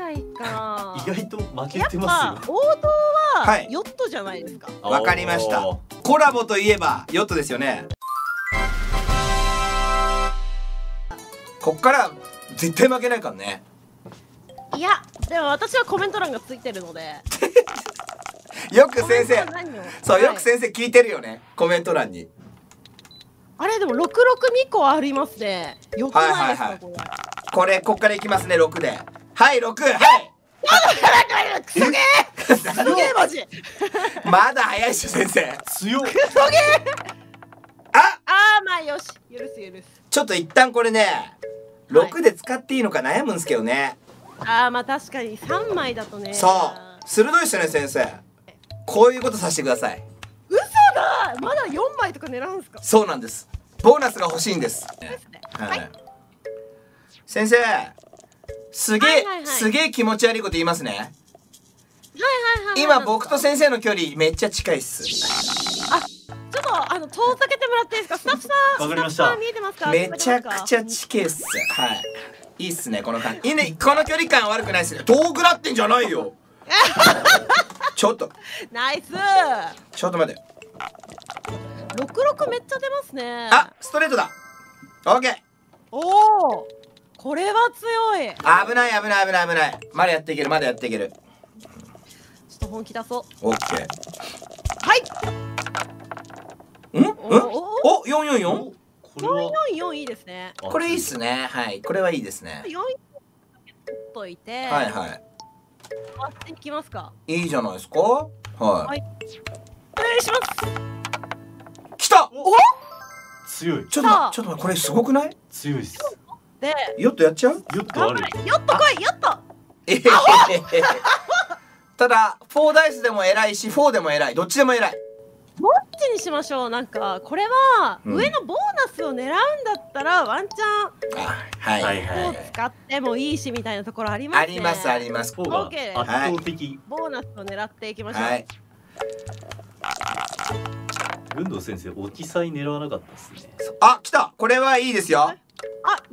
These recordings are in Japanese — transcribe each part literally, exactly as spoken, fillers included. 外か。意外と負けてますよ。王道はヨットじゃないですか。わかりました。コラボといえばヨットですよね。こっから絶対負けないからね。いや、でも私はコメント欄がついてるので。よく先生、そうよく先生聞いてるよね。コメント欄に。あれでも六六二個ありますね。よくないですかこれ。これこっからいきますね。六で。はい六。はい。くそげー。くそげーマジ。まだ早いっしょ先生。強。くそげー。ああまあよし許す許す。ちょっと一旦これね六で使っていいのか悩むんですけどね。ああまあ確かに三枚だとね。そう鋭いっすね先生。こういうことさせてください。まだ四枚とか狙うんですか。そうなんです。ボーナスが欲しいんです。先生、すげえすげえ気持ち悪いこと言いますね。はいはいはい。今僕と先生の距離めっちゃ近いっす。あ、ちょっとあの遠ざけてもらっていいですか。スタッフさん。わかりました。見えてますか。めちゃくちゃ近いっす。はい。いいっすねこの感じ。いいねこの距離感悪くないっすね。遠くなってんじゃないよ。ちょっと。ナイス。ちょっと待って。六六めっちゃ出ますね。あ、ストレートだ。オッケー。おお、これは強い。危ない危ない危ない危ない。まだやっていけるまだやっていける。ちょっと本気出そう。オッケー。はい。うん？うん？お、四四四？これは四四四いいですね。これいいっすね。はい、これはいいですね。四四取っといて。はいはい。回っていきますか。いいじゃないですか。はい。お願いします。きた。お、強い。ちょっとちょっとこれすごくない？強いっす。で、ヨットやっちゃう？ヨットある。ヨット来いヨット。ええ。ただフォーダイスでも偉いしフォーでも偉い。どっちでも偉い。どっちにしましょう。なんかこれは上のボーナスを狙うんだったらワンチャン。はいはいはい。フォー使ってもいいしみたいなところありますね。ありますあります。フォーが圧倒的。ボーナスを狙っていきましょう。はい。軍藤先生、置きさえ狙わなかったですね。あ、来た。これはいいですよ。あ、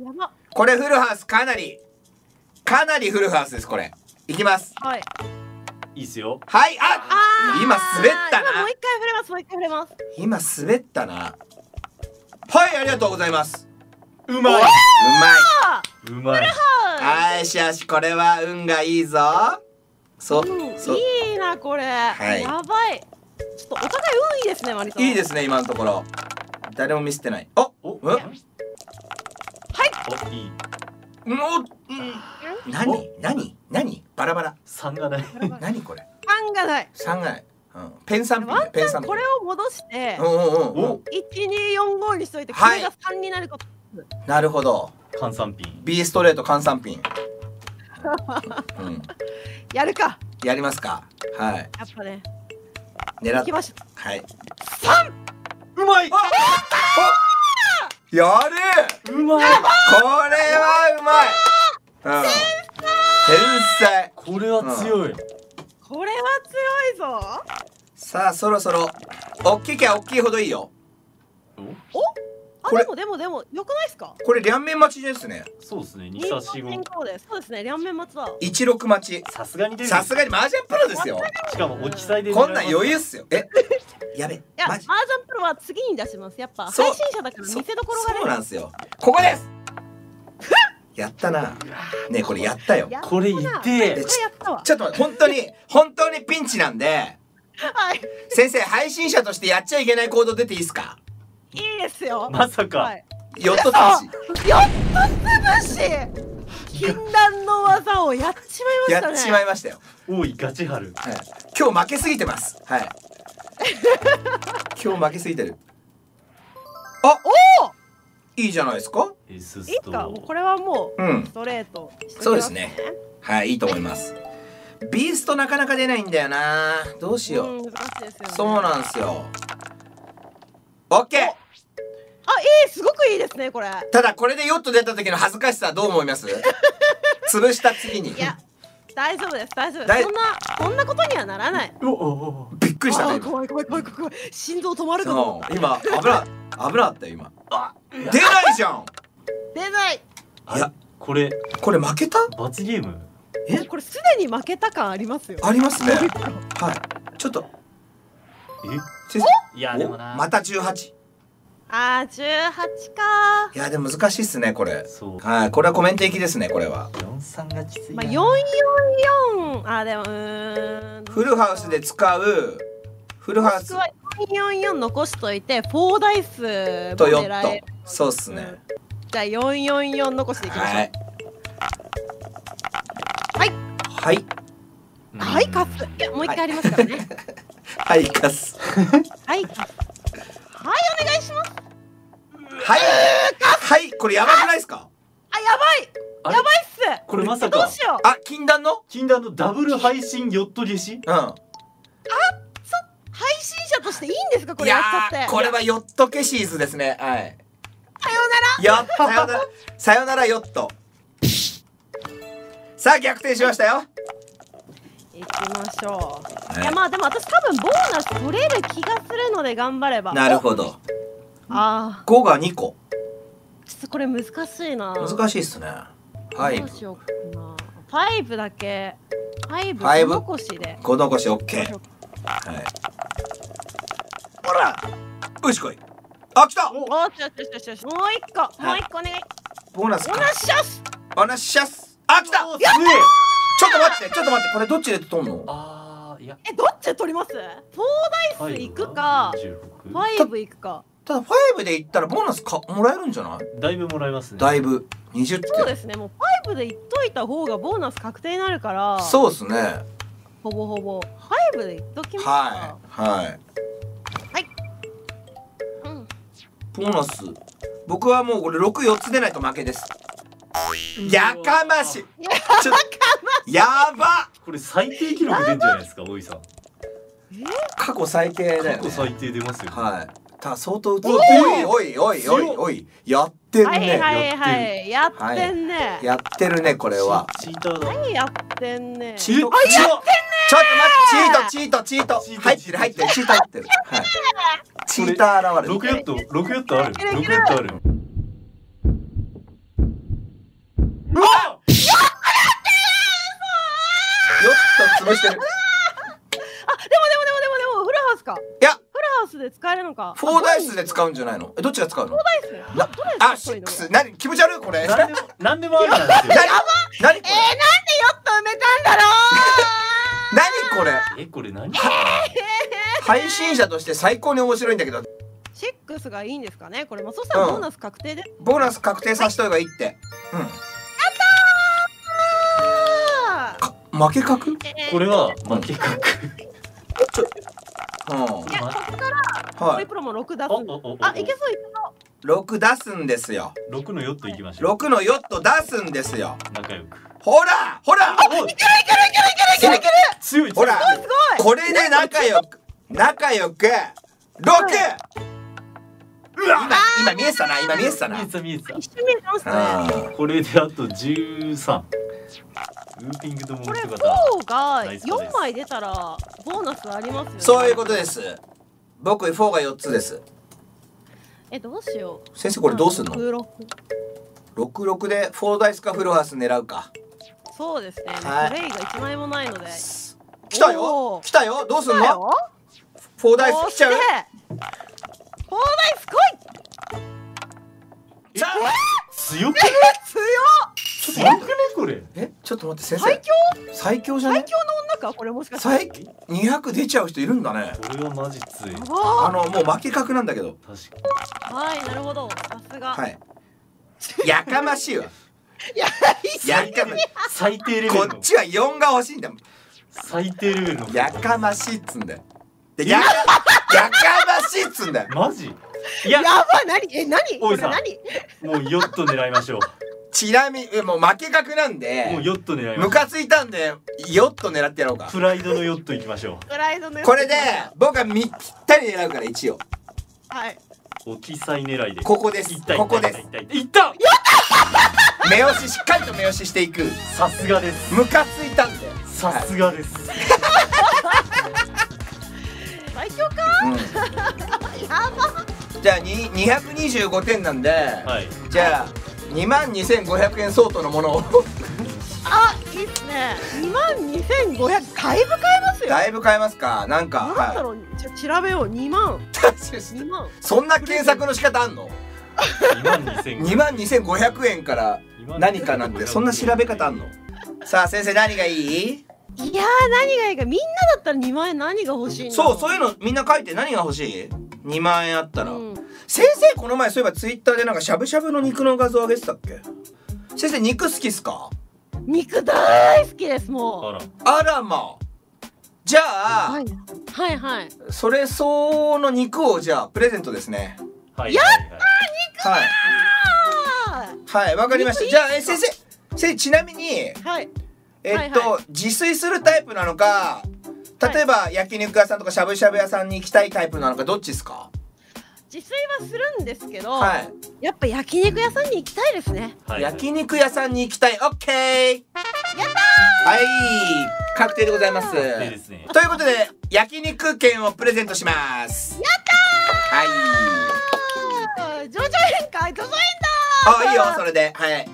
やば。これフルハウスかなりかなりフルハウスです。これいきます。はい。いいですよ。はい。あ、今滑ったな。もう一回振れます。もう一回振れます。今滑ったな。はい、ありがとうございます。うまい。うまい。うまい。フルハウス。あしあし、これは運がいいぞ。そう。いいなこれ。やばい。ちょっとお互い運いいですね、割と。いいですね、今のところ。誰も見せてない。あ、お、うん。はい。お、いい。お、うん。何、何、何、バラバラ。三がない。何これ。三がない。三がない。うん。ペン三匹。ペン三匹。これを戻して。うんうんうん。一二四五にしといて、これが三になること。なるほど。換算ピン。B ストレート換算ピン。うん。やるか。やりますか。はい。やっぱね。狙ってはい三うまいやるうまいこれはうまい天才これは強いこれは強いぞさあそろそろ大きいけば大きいほどいいよおあでもでもでもよくないですかこれ両面待ちですねそうですね二三四五そうですね両面待ちだ一六待ちさすがにさすがにマージャンプロですよしかも落ちさえでこんなん余裕っすよえやべいやマージャンプロは次に出しますやっぱ配信者だから見せどころがねそうなんですよここですやったなねこれやったよこれいってちょっと本当に本当にピンチなんではい先生配信者としてやっちゃいけない行動出ていいですかいいですよ。まさか。ヨット潰し。ヨット潰し。禁断の技をやっちまいましたね。やっちまいましたよ。おいガチハル。はい。今日負けすぎてます。はい。今日負けすぎてる。あ、おお。いいじゃないですか。いいか。これはもうストレート。そうですね。はい、いいと思います。ビーストなかなか出ないんだよな。どうしよう。そうなんですよ。オッケー。あ、いい、すごくいいですね、これ。ただ、これでヨット出た時の恥ずかしさ、どう思います。潰した次に。いや、大丈夫です、大丈夫です。そんな、こんなことにはならない。びっくりしたね。怖い、怖い、怖い、怖い、心臓止まるかも。今、危ない、危なかった、今。出ないじゃん。出ない。いや、これ、これ負けた。罰ゲーム。え、これすでに負けた感ありますよ。ありますね。はい。ちょっと。え？いやでもな。またじゅうはち。ああじゅうはちか。いやでも難しいっすねこれ。そう。はい、これはコメント行きですねこれは。よんじゅうさんがきつい。まあよんひゃくよんじゅうよん。あでもうーん。フルハウスで使う。フルハウス。よんひゃくよんじゅうよん残しといてよんダイスとよんと。そうっすね。じゃあよんひゃくよんじゅうよん残していきましょう。はい。はい。はいカス。いやもう一回ありますからね。はいカス。はいカス。はいお願いします。はいはいこれやばくないですか？あやばいやばいっす。これまさか。どうしよう。あ禁断の禁断のダブル配信ヨット消し？うん。あそ配信者としていいんですかこれやっちゃって。これはヨット消しーズですねはい。さようなら。よっさよならさよならヨット。さあ逆転しましたよ。行きましょう。はい、いやまあでも私多分ボーナス取れる気がするので頑張れば。なるほど。ああ。ごがに個。ちょっとこれ難しいな。難しいっすね。はい。どうしようかな。ファイブだけ。ファイブ。ファイブ。ご残しで。ご残しオッケー。はい。ほら。よしこい。あ来た。おお。よしよしよしよし。もう一個。もう一個お願い。ボーナス。ボーナスシャス。ボーナスシャス。あ来た。やった。ちょっと待って、ちょっと待って、これどっちで取るの？ああ、いや。え、どっちで取ります？よんダイスいくか、ごいくか。ただごでいったらボーナスかもらえるんじゃない？だいぶもらえますね。だいぶにじゅってん。そうですね。もうごでいっといた方がボーナス確定になるから。そうですね。ほぼほぼごでいっときますか。はいはいはい。うん。ボーナス。僕はもうこれろくよっつ出ないと負けです。やかましい。ちょっとやば。これ最低記録出んじゃないですか、大井さん。過去最低だよね。過去最低出ますよ。はい。ただ相当打つ。おいおいおいおいおい。やってるね。はいはいやってんね。やってるねこれは。何やってんね。チート。ちょっと待ってチートチートチート。入ってる入ってるチート入ってる。はい。チーター現れる。六ヨット六ヨットある。六ヨットある。あ、でもでもでもでもでもフルハウスか。いや、フルハウスで使えるのか。フォーダイスで使うんじゃないの？え、どっちが使うの？フォーダイス。あ、シックス。何気持ち悪いこれ。なんでもなんでもあるなんですよ。何？え、なんでヨット埋めたんだろう。何これ？え、これ何？配信者として最高に面白いんだけど。シックスがいいんですかね？これもそうしたらボーナス確定で。ボーナス確定させといた方がいいって。うん。負け角？これは負け角。うん。いやここからホイプロもろく出す。あ、いけそういけそう。ろく出すんですよ。ろくのヨットいきましょう。ろくのヨット出すんですよ。仲良く。ほらほら。いけるいけるいけるいけるいける。強い。ほら。すごいすごい。これで仲良く仲良くろく。今今見えたな今見えたな。見えた見えた。一瞬見えましたね。これであとじゅうさん。ルーピングともこれよんがよんまい出たらボーナスありますよね。そういうことです。僕よんがよっつです。え、どうしよう。先生これどうすんの？ろくろくでよんダイスかフルハウス狙うか。そうですね。はい、プレイがいちまいもないので。来たよ。来たよ。どうすんの？よんダイス来ちゃう。よんダイス来い。強くね。強っ。すごくねこれ。え、ちょっと待って先生。最強？最強じゃない？最強の女かこれもしかして。にひゃく出ちゃう人いるんだね。これはマジつい。あのもう負け確なんだけど。確かに。はい、なるほど。さすが。はい。やかましいわ。やかましい。最低レベルの。こっちはよんが欲しいんだもん。最低レベルの。やかましいっつんだよ。でやかましいっつんだよ。マジ？やばい何え何？大井さん。もうヨット狙いましょう。ちなみにもう負け格なんでもうヨット狙います。ムカついたんでヨット狙ってやろうか。プライドのヨットいきましょう。プライドのヨット。これで僕はぴったり狙うから一応。はい。置き去り狙いで。ここです。ここです。いった。やった。目押ししっかりと目押ししていく。さすがです。ムカついたんで。さすがです。最強か。やば。じゃあににひゃくにじゅうごてんなんで。はい。じゃあ。にまんにせんごひゃくえん相当のものをあっね、にまんにせんごひゃくだいぶ買えますよ。だいぶ買えますか。なんかなんだろう、はい、ちょ調べよう。にまんにまんそんな検索の仕方あんの。にまんにせんごひゃくえんから何かなんてそんな調べ方あんの。さあ先生何がいい。いやー何がいいか、みんなだったらにまんえん何が欲しいの。そうそういうのみんな書いて、何が欲しい。にまんえんあったら、うん、先生この前そういえばツイッターでなんかしゃぶしゃぶの肉の画像上げてたっけ。先生肉好きっすか。肉大好きです。もうあらまあ、じゃあ、はい、はいはいそれ相応の肉をじゃあプレゼントですね。はい、やったー肉だー。はいわ、はい、かりました。じゃあえ先生、先生ちなみに、はいえっと自炊するタイプなのか、例えば焼肉屋さんとかしゃぶしゃぶ屋さんに行きたいタイプなのか、どっちですか。自炊はするんですけど、はい、やっぱ焼肉屋さんに行きたいですね。はい、焼肉屋さんに行きたい。オッケー。やったー。はい、確定でございます。いいですね、ということで焼肉券をプレゼントします。やったー。はい。徐々変化、徐々変だー。あ、いいよそれで、はい。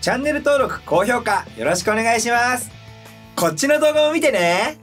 チャンネル登録、高評価よろしくお願いします。こっちの動画も見てね。